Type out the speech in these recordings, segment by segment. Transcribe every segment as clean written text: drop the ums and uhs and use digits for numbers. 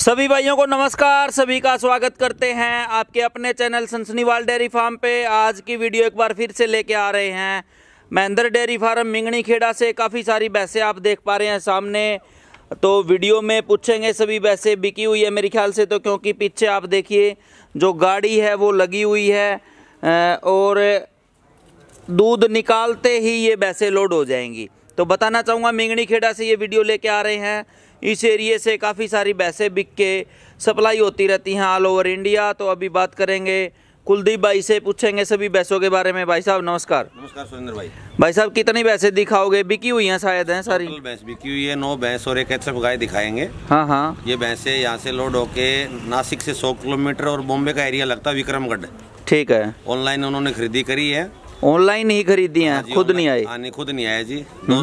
सभी भाइयों को नमस्कार, सभी का स्वागत करते हैं आपके अपने चैनल सनसनीवाल डेयरी फार्म पे। आज की वीडियो एक बार फिर से लेके आ रहे हैं महेंद्र डेयरी फार्म मींगनी खेड़ा से। काफ़ी सारी भैंसें आप देख पा रहे हैं सामने, तो वीडियो में पूछेंगे सभी भैंसें बिकी हुई है मेरे ख्याल से, तो क्योंकि पीछे आप देखिए जो गाड़ी है वो लगी हुई है और दूध निकालते ही ये भैंसें लोड हो जाएंगी। तो बताना चाहूँगा मींगनी खेड़ा से ये वीडियो लेके आ रहे हैं। इस एरिए से काफ़ी सारी भैंसें बिक के सप्लाई होती रहती हैं ऑल ओवर इंडिया। तो अभी बात करेंगे कुलदीप भाई से, पूछेंगे सभी भैंसों के बारे में। भाई साहब नमस्कार। नमस्कार सुरेंद्र भाई। भाई साहब कितनी भैंसें दिखाओगे? बिकी हुई हैं शायद हैं सारी भैंस बिकी हुई है, 9 भैंस और एक एक्स्ट्रा गाय दिखाएंगे। हाँ हाँ, ये भैंसें यहाँ से लोड होके नासिक से 100 किलोमीटर और बॉम्बे का एरिया लगता है विक्रमगढ़। ठीक है, ऑनलाइन उन्होंने खरीदी करी है। ऑनलाइन ही खरीदी हैं, खुद नहीं आई? नहीं, खुद नहीं आया जी,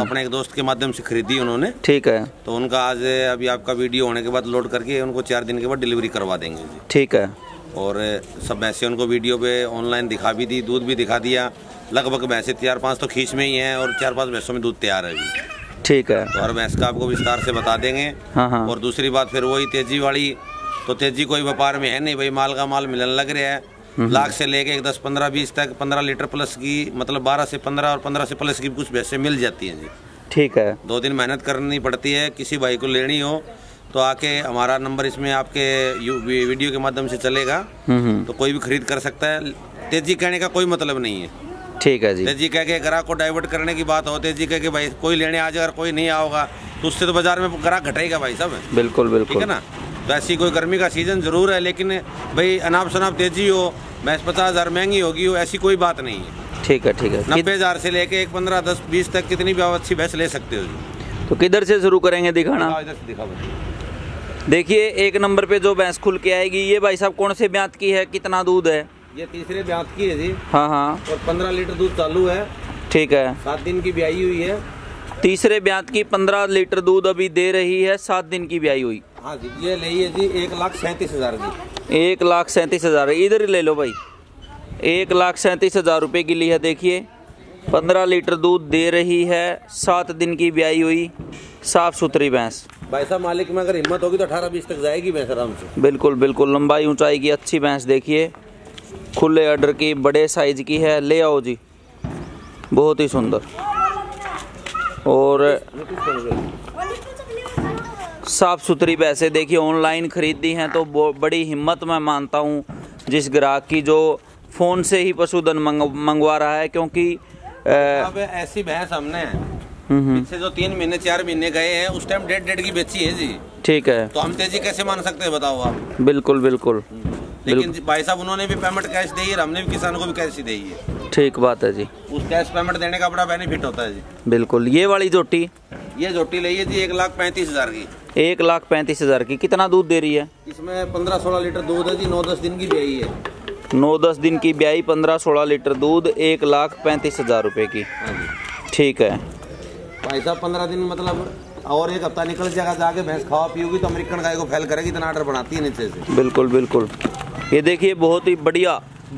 अपने एक दोस्त के माध्यम से खरीदी उन्होंने। ठीक है, तो उनका आज अभी आपका वीडियो होने के बाद लोड करके उनको 4 दिन के बाद डिलीवरी करवा देंगे जी। ठीक है, और सब भैंसे उनको वीडियो पे ऑनलाइन दिखा भी दी, दूध भी दिखा दिया। लगभग भैंसे 4-5 तो खींच में ही है और 4-5 भैंसों में दूध तैयार है जी। ठीक है, और भैंस का आपको विस्तार से बता देंगे। और दूसरी बात फिर वही तेजी वाली, तो तेजी कोई व्यापार में है नहीं भाई, माल का माल मिलन लग रहा है। लाख से लेके 10-15-20 तक 15 लीटर प्लस की, मतलब 12 से 15 और 15 से प्लस की कुछ भैंसें मिल जाती हैं जी। ठीक है, 2 दिन मेहनत करनी पड़ती है। किसी भाई को लेनी हो तो आके हमारा नंबर इसमें आपके वीडियो के माध्यम से चलेगा, तो कोई भी खरीद कर सकता है। तेजी कहने का कोई मतलब नहीं है। ठीक है जी, तेजी कह के ग्राहक को डाइवर्ट करने की बात हो, तेजी कह के भाई कोई लेने आ जाए, अगर कोई नहीं आओगा तो उससे तो बाजार में ग्राहक घटेगा भाई साहब। बिल्कुल बिल्कुल, ठीक है ना। वैसी कोई गर्मी का सीजन जरूर है, लेकिन भाई अनाप शनाप तेजी हो, भैंस 50,000 महंगी होगी हो, ऐसी कोई बात नहीं है। ठीक है ठीक है, 90,000 से लेके 15, 10, 20 तक कितनी भी अच्छी भैंस ले सकते हो जी। तो किधर से शुरू करेंगे दिखाना? इधर से दिखा। देखिए 1 नंबर पे जो भैंस खुल के आएगी, ये भाई साहब कौन से ब्यांत की है, कितना दूध है? ये तीसरे ब्यांत की है जी। हाँ हाँ, और 15 लीटर दूध चालू है। ठीक है, 7 दिन की ब्याई हुई है। तीसरे ब्यांत की 15 लीटर दूध अभी दे रही है, 7 दिन की ब्याई हुई। हाँ जी, ये ले जी 1,37,000 की। 1,37,000, इधर ही ले लो भाई। 1,37,000 रुपये की ली है। देखिए 15 लीटर दूध दे रही है, 7 दिन की ब्याई हुई, साफ सुथरी भैंस। भाई साहब मालिक में अगर हिम्मत होगी तो 18-20 तक जाएगी भैंस आराम से। बिल्कुल बिल्कुल, लंबाई ऊंचाई की अच्छी भैंस। देखिए खुले ऑर्डर की, बड़े साइज की है। ले आओ जी, बहुत ही सुंदर। और साफ़ सुथरी पैसे देखिए, ऑनलाइन ख़रीदी हैं तो बड़ी हिम्मत मैं मानता हूँ जिस ग्राहक की जो फ़ोन से ही पशुधन मंगवा रहा है। क्योंकि अब ऐसी भैंस हमने इससे जो 3-4 महीने गए हैं उस टाइम 1.5-1.5 की बेची है जी। ठीक है, तो हम तेजी कैसे मान सकते हैं बताओ आप? बिल्कुल बिल्कुल, लेकिन भाई साहब उन्होंने भी पेमेंट कैश दी है, हमने भी किसानों को भी कैश दी है। ठीक बात है जी, उस कैश पेमेंट देने का बड़ा बेनिफिट होता है जी। बिल्कुल, ये वाली जोटी, ये जोटी ली है जी 1,35,000 की। 1,35,000 की। कितना दूध दे रही है? इसमें 15-16 लीटर दूध है जी, 9-10 दिन की ब्याई है। 9-10 दिन की ब्याई, 15-16 लीटर दूध, 1,35,000 रुपये की। ठीक है भाई साहब, 15 दिन मतलब और 1 हफ्ता निकल जाएगा, जाके भैंस खा पीओगी तो अमेरिकन गाय को फैल करेगी, इतना आर्डर बनाती है नीचे से। बिल्कुल बिल्कुल, ये देखिए बहुत ही बढ़िया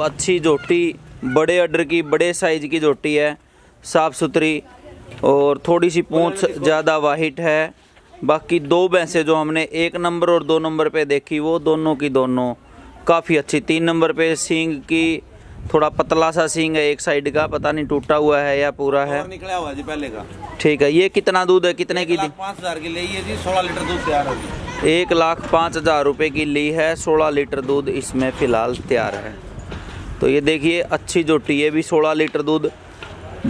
अच्छी जोटी, बड़े ऑर्डर की, बड़े साइज की जोटी है, साफ़ सुथरी और थोड़ी सी पूँछ ज़्यादा वाहिट है। बाकी 2 भैंसें जो हमने 1 नंबर और 2 नंबर पे देखी वो दोनों की दोनों काफ़ी अच्छी। 3 नंबर पे सींग की, थोड़ा पतला सा सींग है एक साइड का, पता नहीं टूटा हुआ है या पूरा है, निकला हुआ है जी पहले का। ठीक है, ये कितना दूध है, कितने की दी? 5,000 की ली है जी, 16 लीटर दूध तैयार है। 1,05,000 रुपये की ली है, 16 लीटर दूध इसमें फ़िलहाल तैयार है। तो ये देखिए अच्छी जोटी, ये भी 16 लीटर दूध,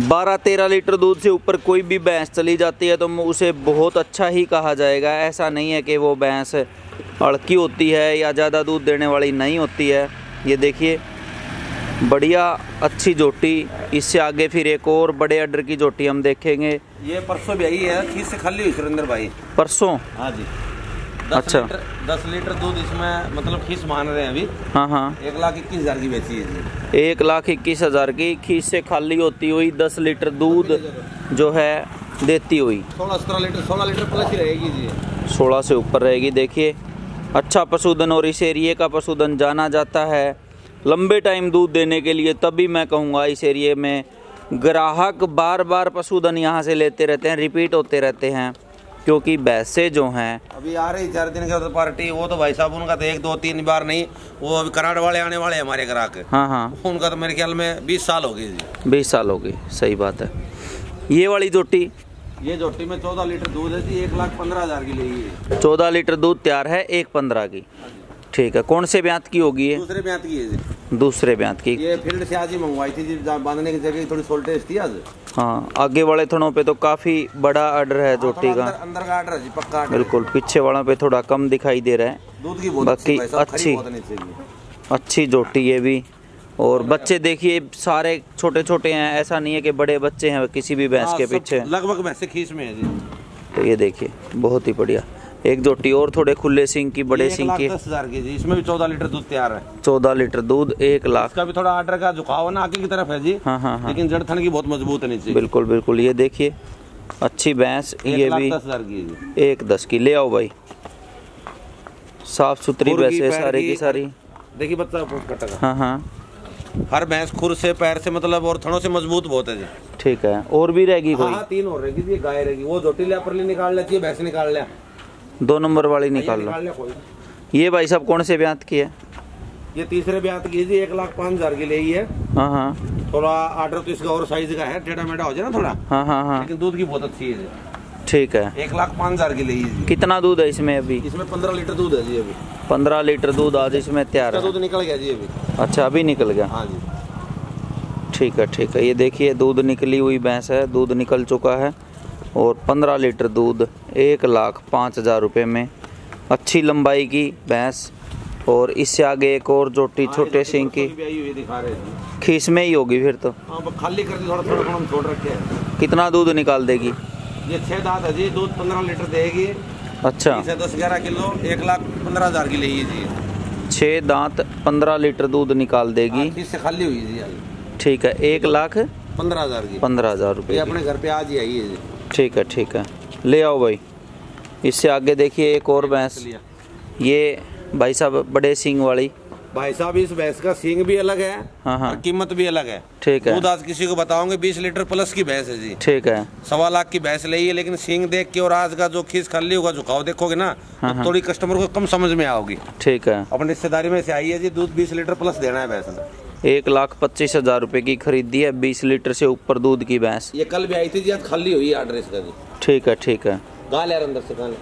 12-13 लीटर दूध से ऊपर कोई भी भैंस चली जाती है तो उसे बहुत अच्छा ही कहा जाएगा। ऐसा नहीं है कि वो भैंस अड़की होती है या ज़्यादा दूध देने वाली नहीं होती है। ये देखिए बढ़िया अच्छी जोटी। इससे आगे फिर एक और बड़े ऑर्डर की जोटी हम देखेंगे। ये परसों भी आई है, खीस से खाली हुई सुरेंद्र भाई परसों। हाँ जी, अच्छा, 10 लीटर दूध इसमें मतलब खीस मान रहे हैं अभी। हाँ हाँ, 1,21,000 की बेची है। 1,21,000 की, खीस से खाली होती हुई 10 लीटर दूध जो है देती हुई। 16-17 लीटर प्लस ही रहेगी जी, 16 से ऊपर रहेगी। देखिए अच्छा पशुधन, और इस एरिए का पशुधन जाना जाता है लंबे टाइम दूध देने के लिए। तभी मैं कहूँगा इस एरिए में ग्राहक बार बार पशुधन यहाँ से लेते रहते हैं, रिपीट होते रहते हैं। क्योंकि वैसे जो हैं अभी आ रही 4 दिन के पार्टी, वो तो भाई साहब उनका तो 1-2-3 बार नहीं, वो अभी कराड़ वाले आने वाले हैं हमारे ग्राहक। हाँ हाँ, उनका तो मेरे ख्याल में 20 साल होगी जी। 20 साल होगी, सही बात है। ये वाली जोटी, ये जोटी में 14 लीटर दूध है जी, 1,15,000 की लेगी। 14 लीटर दूध तैयार है, 1,15,000 की। ठीक है, कौन से ब्यांत की होगी ये? दूसरे ब्यांत की है जी, दूसरे ब्यांत की। ये फील्ड से आज ही मंगवाई थी जी, बांधने की जगह थोड़ी शॉर्टेज थी आज। हाँ, आगे वाले थनों पे तो काफी बड़ा ऑर्डर है जोटी का, अंदर का ऑर्डर है जी, पक्का बिल्कुल। पीछे वालों पे थोड़ा कम दिखाई दे रहा है। दूध की बाकी अच्छी जोटी है भी। और बच्चे देखिए सारे छोटे छोटे हैं, ऐसा नहीं है कि बड़े बच्चे हैं किसी भी भैंस के पीछे, लगभग भैंस खींच में है जी। तो ये देखिए बहुत ही बढ़िया एक जोटी और थोड़े खुले सिंह की, बड़े सिंह की, 10,000 की जी। इसमें भी 14 लीटर दूध तैयार है। 14 लीटर दूध, 1,00,000। इसका भी थोड़ा ऑर्डर का झुकाव ना आगे की तरफ है जी। हाँ हाँ, लेकिन जड़ थन की बहुत मजबूत है नीचे। बिल्कुल बिल्कुल, ये देखिए अच्छी भैंस, ये भी 1,10,000 की। ले आओ भाई, साफ सुथरी भैंस है सारी की सारी। देखिए बच्चा, हाँ हाँ, हर भैंस खुर से पैर से मतलब और थनों से मजबूत बहुत है जी। ठीक है, और भी रहेगी कोई? हाँ, 3 और रहेगी जी, गाय रहेगी। वो जोटी ले अपरली निकाल लेती है, भैंस निकाल ले, 2 नंबर वाली निकाल लो। ये भाई साहब कौन से ब्यांत की है? ये तीसरे ब्यांत की जी, 1,05,000 की लेगी है। हाँ हाँ, थोड़ा ऑर्डर तो इसका और साइज का है, टेढ़ा मेढ़ा हो जाए ना थोड़ा। हाँ हाँ हाँ, लेकिन दूध की बहुत अच्छी है। ठीक है, 1,05,000 की लेगी। कितना दूध है इसमें अभी? इसमें 15 लीटर दूध है जी अभी। 15 लीटर दूध आज इसमें तैयार है। दूध निकल गया जी अभी? अच्छा, अभी निकल गया। हाँ जी, ठीक है ठीक है। ये देखिए दूध निकली हुई भैंस है, दूध निकल चुका है और 15 लीटर दूध, 1,05,000 रुपये में। अच्छी लंबाई की भैंस। और इससे आगे एक और जोटी छोटे सिंह की, खीस में ही होगी फिर तो। खाली करके थोड़ा थोड़ा हम छोड़ रखे हैं। कितना दूध निकाल देगी ये? 6 दांत है जी, दूध 15 लीटर देगी। अच्छा, 10-11 किलो, 1,15,000 की लेगी जी। 6 दांत, 15 लीटर दूध निकाल देगी। इससे खाली हुई जी। ठीक है, 1,15,000 की, 15,000 रुपये अपने घर पे आज ही आई है जी। ठीक है ठीक है, ले आओ भाई। इससे आगे देखिए एक और भैंस, ये भाई साहब बड़े सींग वाली। भाई साहब इस भैंस का सींग भी अलग है। हाँ हाँ, कीमत भी अलग है। ठीक है, दूध आज किसी को बताओगे 20 लीटर प्लस की भैंस है जी। ठीक है, 1,25,000 की भैंस ली है, लेकिन सींग देख के और आज का जो खीस खाली होगा, झुकाव देखोगे ना, हाँ तो थोड़ी कस्टमर को कम समझ में आओगी। ठीक है, अपनी रिश्तेदारी में से आई है जी, दूध 20 लीटर प्लस देना है भैंस ने। 1,25,000 रुपए की खरीदी है, 20 लीटर से ऊपर दूध की भैंस। ये कल भी आई थी जी, आज खाली हुई ऑर्डर इसका जी। ठीक है ठीक है, गाल यार अंदर से गाल।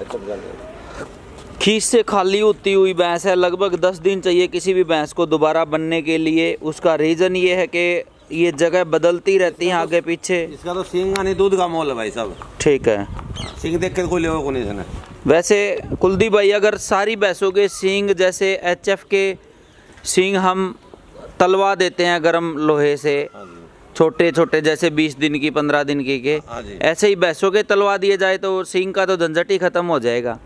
अच्छा, गाल खीस से खाली होती हुई भैंस है। लगभग 10 दिन चाहिए किसी भी भैंस को दोबारा बनने के लिए। उसका रीज़न ये है कि ये जगह बदलती रहती है आगे पीछे। इसका तो सींग नहीं, दूध का मोल है भाई साहब। ठीक है, सींग देख कर कोई लेगा को नहीं। वैसे कुलदीप भाई, अगर सारी भैंसों के सींग जैसे HF के सींग हम तलवा देते हैं गरम लोहे से, छोटे छोटे जैसे 20 दिन की 15 दिन की के, ऐसे ही भैंसों के तलवा दिए जाए तो सींग का तो झंझट ही खत्म हो जाएगा।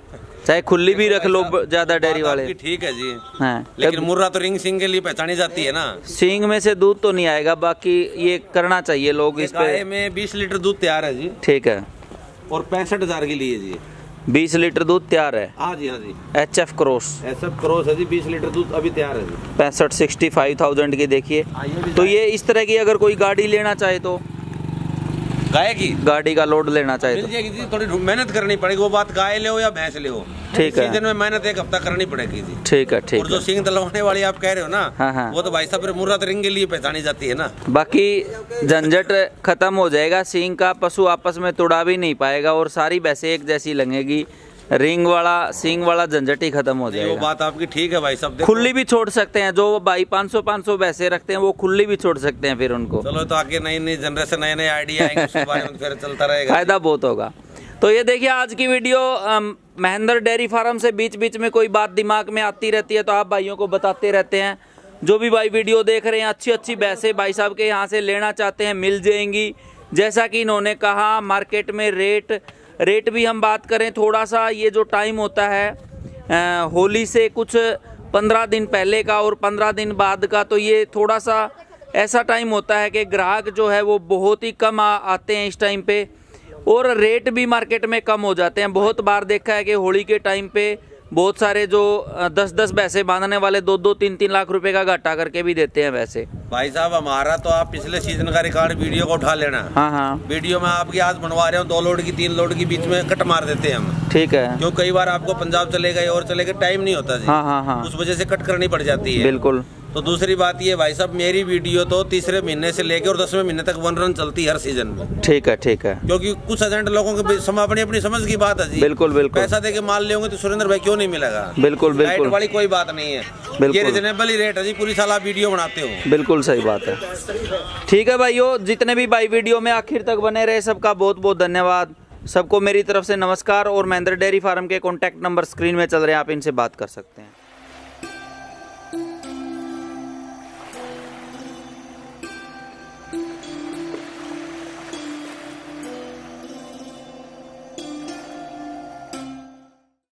चाहे खुली भी रख लो ज्यादा डेयरी वाले। ठीक है जी। हाँ, लेकिन मुर्रा तो रिंग सींग के लिए पहचानी जाती है ना। सींग में से दूध तो नहीं आएगा, बाकी ये करना चाहिए लोग इस पे। में 20 लीटर दूध तैयार है जी। ठीक है, और 65,000 के लिए जी। 20 लीटर दूध तैयार है। हाँ जी हाँ जी, HF क्रॉस है जी, 20 लीटर दूध अभी तैयार है जी। 65,000 की देखिए। तो ये इस तरह की अगर कोई गाड़ी लेना चाहे तो, गाय की गाड़ी का लोड लेना चाहिए तो थोड़ी मेहनत करनी पड़ेगी। वो बात गाय ले हो या भैंस ले हो, ठीक है, सीजन में मेहनत 1 हफ्ता करनी पड़ेगी जी। ठीक है ठीक है। और जो सींग तलवाने वाली आप कह रहे हो ना, हाँ हाँ, वो तो भाई साहब मुर्रा रिंग के लिए पहचानी जाती है ना। बाकी झंझट खत्म हो जाएगा सींग का, पशु आपस में तोड़ा भी नहीं पाएगा और सारी भैंसे एक जैसी लगेगी। रिंग वाला सींग वाला झंझट ही खत्म हो जाएगा। वो बात आपकी ठीक है भाई साहब। खुली भी छोड़ सकते हैं जो भाई 500-500 वैसे रखते हैं, वो खुली भी छोड़ सकते हैं फिर उनको। चलो, तो आगे नई नई जनरेशन नए नए आइडिया आएंगे, उसके बारे में फिर चलता रहेगा, फायदा बहुत होगा। तो ये देखिए आज की वीडियो। महेंद्र डेयरी फार्म से बीच बीच में कोई बात दिमाग में आती रहती है तो आप भाइयों को बताते रहते हैं। जो भी भाई वीडियो देख रहे हैं, अच्छी अच्छी भैंसे भाई साहब के यहाँ से लेना चाहते हैं, मिल जाएंगी। जैसा कि इन्होंने कहा मार्केट में रेट भी हम बात करें थोड़ा सा, ये जो टाइम होता है होली से कुछ 15 दिन पहले का और 15 दिन बाद का, तो ये थोड़ा सा ऐसा टाइम होता है कि ग्राहक जो है वो बहुत ही कम आते हैं इस टाइम पे, और रेट भी मार्केट में कम हो जाते हैं। बहुत बार देखा है कि होली के टाइम पे बहुत सारे जो 10-10 पैसे बांधने वाले 2-2, 3-3 लाख रुपए का घाटा करके भी देते हैं वैसे। भाई साहब हमारा तो आप पिछले सीजन का रिकॉर्ड वीडियो को उठा लेना। हाँ हाँ, वीडियो में आपकी आज बनवा रहे हो 2 लोड की 3 लोड की बीच में कट मार देते हैं हम। ठीक है, क्यों कई बार आपको पंजाब चले गए और चले गए, टाइम नहीं होता जी। हाँ हाँ हाँ, उस वजह से कट करनी पड़ जाती है। बिल्कुल। तो दूसरी बात ये भाई साहब, मेरी वीडियो तो 3रे महीने से लेकर और 10वें महीने तक 1 रन चलती है हर सीजन में। ठीक है ठीक है, क्योंकि कुछ एजेंट लोगों के अपनी अपनी समझ की बात है जी। बिल्कुल बिल्कुल, पैसा देके माल लेंगे तो सुरेंद्र भाई क्यों नहीं मिलेगा। बिल्कुल बिल्कुल, लाइट वाली कोई बात नहीं है, ये रिजनेबल ही रेट है जी, पूरी साल आप वीडियो बनाते हो। बिल्कुल सही बात है। ठीक है भाईयो, जितने भी भाई वीडियो में आखिर तक बने रहे सबका बहुत बहुत धन्यवाद। सबको मेरी तरफ से नमस्कार। और महेंद्र डेयरी फार्म के कॉन्टैक्ट नंबर स्क्रीन में चल रहे हैं, आप इनसे बात कर सकते हैं।